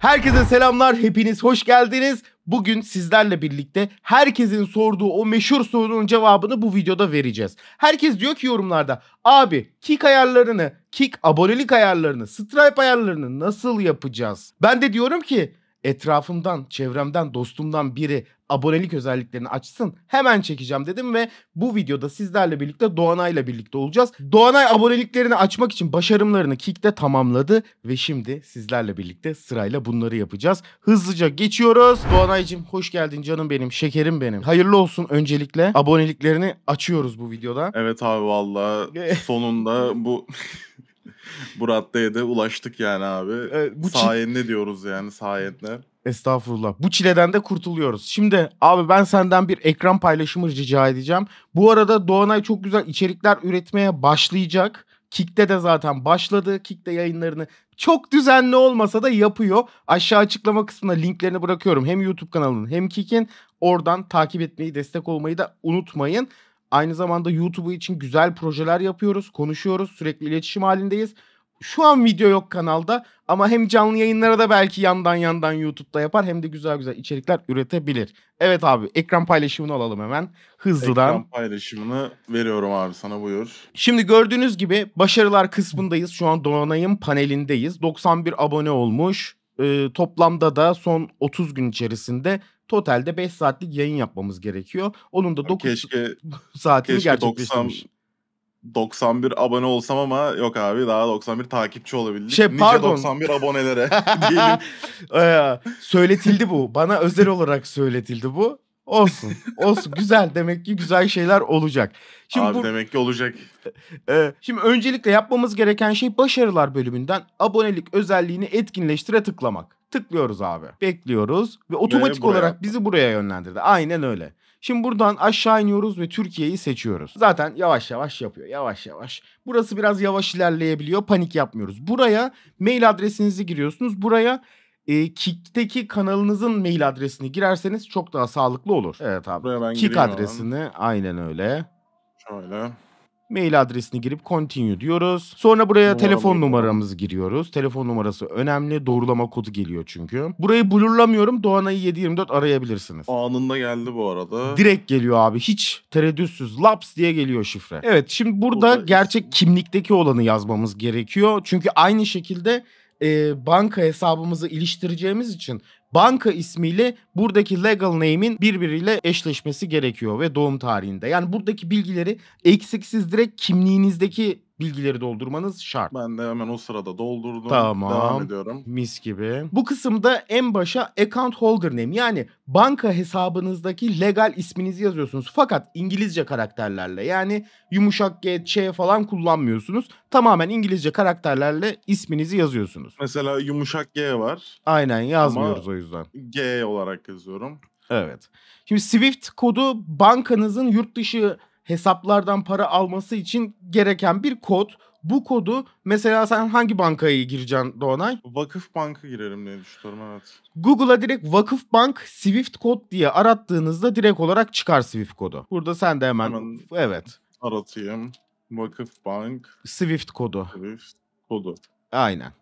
Herkese selamlar, hepiniz hoş geldiniz. Bugün sizlerle birlikte herkesin sorduğu o meşhur sorunun cevabını bu videoda vereceğiz. Herkes diyor ki yorumlarda, abi Kick ayarlarını, Kick abonelik ayarlarını, Stripe ayarlarını nasıl yapacağız? Ben de diyorum ki etrafımdan, çevremden, dostumdan biri abonelik özelliklerini açsın, hemen çekeceğim dedim ve bu videoda sizlerle birlikte Doğanay'la birlikte olacağız. Doğanay aboneliklerini açmak için başarımlarını Kick'te tamamladı ve şimdi sizlerle birlikte sırayla bunları yapacağız. Hızlıca geçiyoruz. Doğanay'cığım hoş geldin canım benim, şekerim benim. Hayırlı olsun öncelikle. Aboneliklerini açıyoruz bu videoda. Evet abi vallahi sonunda bu... Bu raddeye de ulaştık yani abi. Sayende diyoruz yani, sayende. Estağfurullah. Bu çileden de kurtuluyoruz. Şimdi abi ben senden bir ekran paylaşımı rica edeceğim. Bu arada Doğanay çok güzel içerikler üretmeye başlayacak. Kick'te de zaten başladı. Kick'te yayınlarını çok düzenli olmasa da yapıyor. Aşağı açıklama kısmına linklerini bırakıyorum. Hem YouTube kanalının hem Kick'in. Oradan takip etmeyi, destek olmayı da unutmayın. Aynı zamanda YouTube için güzel projeler yapıyoruz, konuşuyoruz, sürekli iletişim halindeyiz. Şu an video yok kanalda ama hem canlı yayınlara da belki yandan YouTube'da yapar hem de güzel içerikler üretebilir. Evet abi, ekran paylaşımını alalım hemen hızlıdan. Ekran paylaşımını veriyorum abi sana, buyur. Şimdi gördüğünüz gibi başarılar kısmındayız. Şu an Doğanay'ın panelindeyiz. 91 abone olmuş. Toplamda da son 30 gün içerisinde... Totalde 5 saatlik yayın yapmamız gerekiyor. Onun da 9 saatini gerçekleştirmiş. 91 abone olsam ama yok abi, daha 91 takipçi olabildik. Pardon. 91 abonelere söyletildi bu. Bana özel olarak söyletildi bu. Olsun. Olsun. Güzel. Demek ki güzel şeyler olacak. Şimdi abi demek ki olacak. Şimdi öncelikle yapmamız gereken şey başarılar bölümünden abonelik özelliğini etkinleştire tıklamak. Tıklıyoruz abi. Bekliyoruz ve otomatik olarak bizi buraya yönlendirdi. Aynen öyle. Şimdi buradan aşağı iniyoruz ve Türkiye'yi seçiyoruz. Zaten yavaş yavaş yapıyor. Yavaş yavaş. Burası biraz yavaş ilerleyebiliyor. Panik yapmıyoruz. Buraya mail adresinizi giriyorsunuz. Buraya Kick'teki kanalınızın mail adresini girerseniz çok daha sağlıklı olur. Evet abi. Kick adresini abi. Aynen öyle. Şöyle. Mail adresini girip continue diyoruz. Sonra buraya telefon numaramızı giriyoruz. Telefon numarası önemli. Doğrulama kodu geliyor çünkü. Burayı blurlamıyorum. Doğanay'ı 7/24 arayabilirsiniz. Anında geldi bu arada. Direkt geliyor abi. Hiç tereddütsüz. Laps diye geliyor şifre. Evet şimdi burada gerçek kimlikteki olanı yazmamız gerekiyor. Çünkü aynı şekilde... banka hesabımızı iliştireceğimiz için banka ismiyle buradaki legal name'in birbiriyle eşleşmesi gerekiyor ve doğum tarihinde. Yani buradaki bilgileri eksiksiz direkt kimliğinizdeki bilgileri doldurmanız şart. Ben de hemen o sırada doldurdum. Tamam. Devam ediyorum. Mis gibi. Bu kısımda en başa account holder name, yani banka hesabınızdaki legal isminizi yazıyorsunuz. Fakat İngilizce karakterlerle, yani yumuşak G, Ç falan kullanmıyorsunuz. Tamamen İngilizce karakterlerle isminizi yazıyorsunuz. Mesela yumuşak G var. Aynen yazmıyoruz ama o yüzden. G olarak yazıyorum. Evet. Şimdi Swift kodu bankanızın yurt dışı hesaplardan para alması için gereken bir kod. Bu kodu mesela sen hangi bankaya gireceksin Doğanay? Vakıf Bank'a girerim diye düşünüyorum, evet. Google'a direkt Vakıf Bank Swift kod diye arattığınızda direkt olarak çıkar Swift kodu. Burada sen de hemen evet. Aratayım. Vakıf Bank Swift kodu. Swift kodu. Aynen.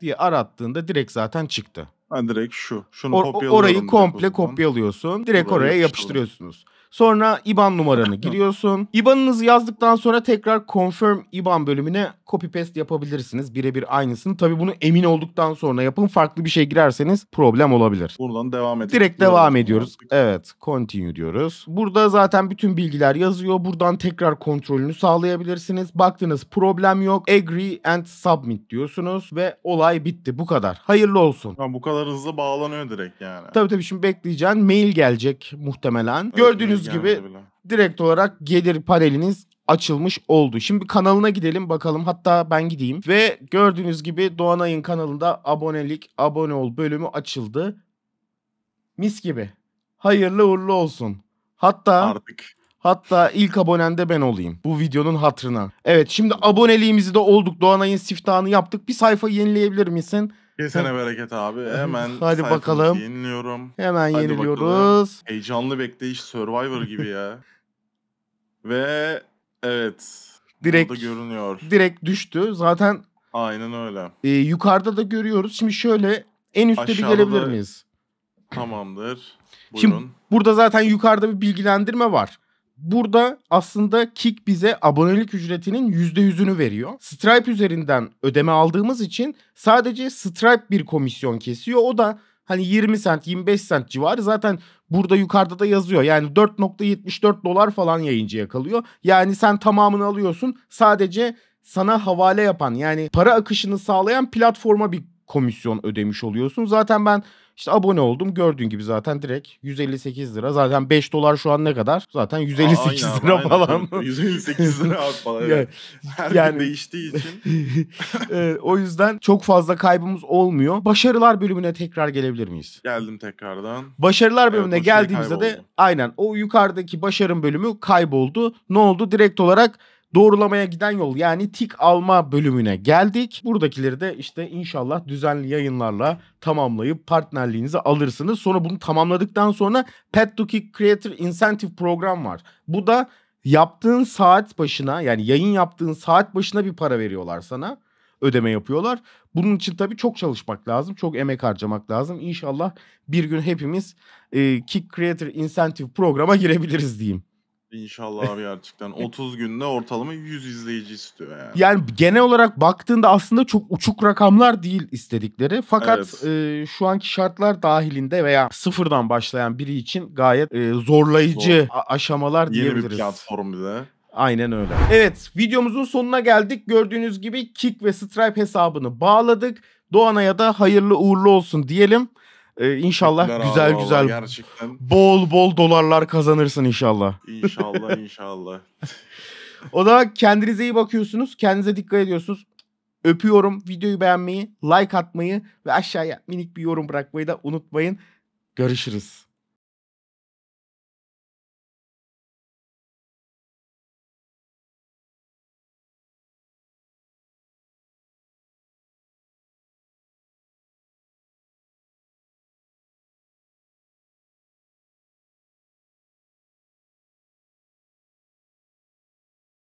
Diye arattığında direkt zaten çıktı. Ben direkt şunu kopyalıyorum. Orayı komple kopyalıyorsun. Direkt oraya yapıştırıyorsunuz. Sonra IBAN numaranı giriyorsun. IBAN'ınızı yazdıktan sonra tekrar Confirm IBAN bölümüne copy paste yapabilirsiniz. Birebir aynısını. Tabii bunu emin olduktan sonra yapın. Farklı bir şey girerseniz problem olabilir. Buradan devam edelim. Direkt devam ediyoruz. Evet. Continue diyoruz. Burada zaten bütün bilgiler yazıyor. Buradan tekrar kontrolünü sağlayabilirsiniz. Baktınız problem yok. Agree and submit diyorsunuz ve olay bitti. Bu kadar. Hayırlı olsun. Ya bu kadar hızlı bağlanıyor direkt yani. Tabii şimdi bekleyeceksin. Mail gelecek muhtemelen. Evet, gördüğünüz gibi direkt olarak gelir paneliniz açılmış oldu. Şimdi kanalına gidelim bakalım. Hatta ben gideyim ve gördüğünüz gibi Doğanay'ın kanalında abonelik, abone ol bölümü açıldı. Mis gibi. Hayırlı uğurlu olsun. Hatta ilk abonen de ben olayım. Bu videonun hatırına. Evet şimdi aboneliğimizi de olduk. Doğanay'ın siftahını yaptık. Bir sayfa yenileyebilir misin? Kesene bereket abi. Hemen hadi bakalım. Yeniliyorum. Hemen hadi yeniliyoruz. Bakalım. Heyecanlı bekleyiş, Survivor gibi ya. Ve evet. Direkt görünüyor. Direkt düştü. Zaten aynen öyle. Yukarıda da görüyoruz. Şimdi şöyle En üstte aşağıda bir gelebilir miyiz? Tamamdır. Buyurun. Şimdi burada zaten yukarıda bir bilgilendirme var. Burada aslında Kick bize abonelik ücretinin %100'ünü veriyor. Stripe üzerinden ödeme aldığımız için sadece Stripe bir komisyon kesiyor. O da hani 20 cent 25 cent civarı, zaten burada yukarıda da yazıyor. Yani 4.74 dolar falan yayıncıya kalıyor. Yani sen tamamını alıyorsun, sadece sana havale yapan, yani para akışını sağlayan platforma bir komisyon ödemiş oluyorsun. Zaten ben işte abone oldum, gördüğün gibi zaten direkt 158 lira. Zaten 5 dolar şu an ne kadar? Zaten 158 lira aynen, falan. 158 lira falan. Evet. Her gün değiştiği için. O yüzden çok fazla kaybımız olmuyor. Başarılar bölümüne tekrar gelebilir miyiz? Geldim tekrardan. Başarılar bölümüne geldiğimizde de aynen o yukarıdaki başarım bölümü kayboldu. Ne oldu? Direkt olarak doğrulamaya giden yol, yani tik alma bölümüne geldik. Buradakileri de işte inşallah düzenli yayınlarla tamamlayıp partnerliğinizi alırsınız. Sonra bunu tamamladıktan sonra Pet to Kick Creator Incentive program var. Bu da yaptığın saat başına, yani yayın yaptığın saat başına bir para veriyorlar sana. Ödeme yapıyorlar. Bunun için tabii çok çalışmak lazım. Çok emek harcamak lazım. İnşallah bir gün hepimiz Kick Creator Incentive programa girebiliriz diyeyim. İnşallah abi gerçekten. 30 günde ortalama 100 izleyici istiyor yani. Yani genel olarak baktığında aslında çok uçuk rakamlar değil istedikleri. Fakat evet, şu anki şartlar dahilinde veya sıfırdan başlayan biri için gayet zorlayıcı aşamalar diyebiliriz. Yeni bir platform bize. Aynen öyle. Evet, videomuzun sonuna geldik. Gördüğünüz gibi Kick ve Stripe hesabını bağladık. Doğanay'a da hayırlı uğurlu olsun diyelim. İnşallah güzel gerçekten bol bol dolarlar kazanırsın inşallah. İnşallah. O da kendinize iyi bakıyorsunuz. Kendinize dikkat ediyorsunuz. Öpüyorum. Videoyu beğenmeyi, like atmayı ve aşağıya minik bir yorum bırakmayı da unutmayın. Görüşürüz.